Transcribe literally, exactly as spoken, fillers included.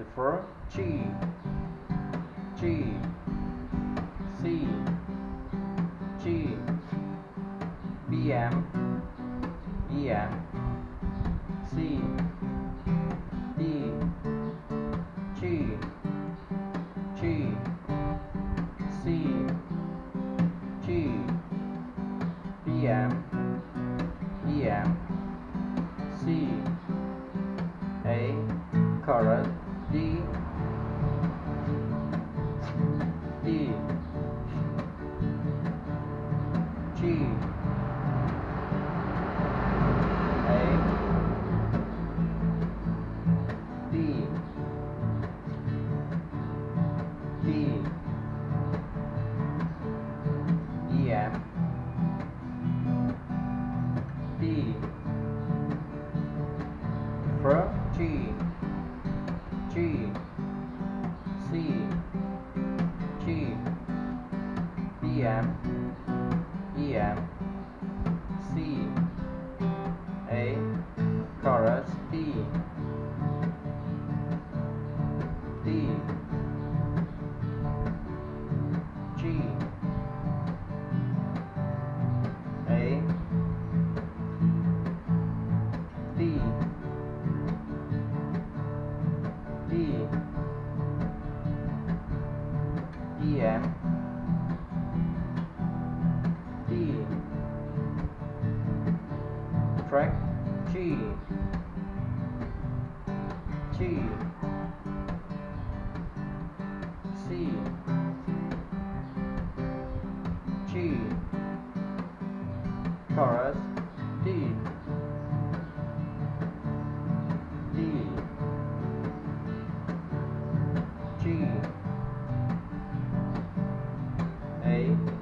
the first G, G, C, G, B M, B M, C, D, G, G, C, G, B M, B M, C, A, chorus, D, D, G, A, D, D, E, M, D, first G, G, C, G, B, M, E, M, C, A, chorus, D, D, G, A, D, D, E, M, D, track G, G, C, G, chorus, D, D, G, A,